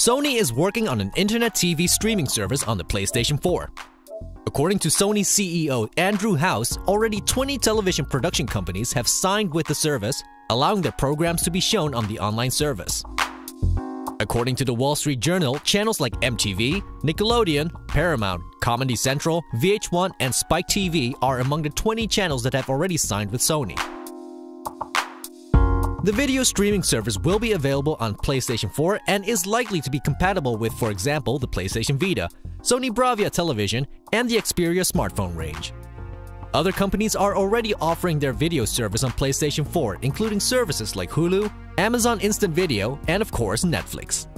Sony is working on an internet TV streaming service on the PlayStation 4. According to Sony CEO Andrew House, already 20 television production companies have signed with the service, allowing their programs to be shown on the online service. According to the Wall Street Journal, channels like MTV, Nickelodeon, Paramount, Comedy Central, VH1, and Spike TV are among the 20 channels that have already signed with Sony. The video streaming service will be available on PlayStation 4 and is likely to be compatible with, for example, the PlayStation Vita, Sony Bravia television, and the Xperia smartphone range. Other companies are already offering their video service on PlayStation 4, including services like Hulu, Amazon Instant Video, and of course Netflix.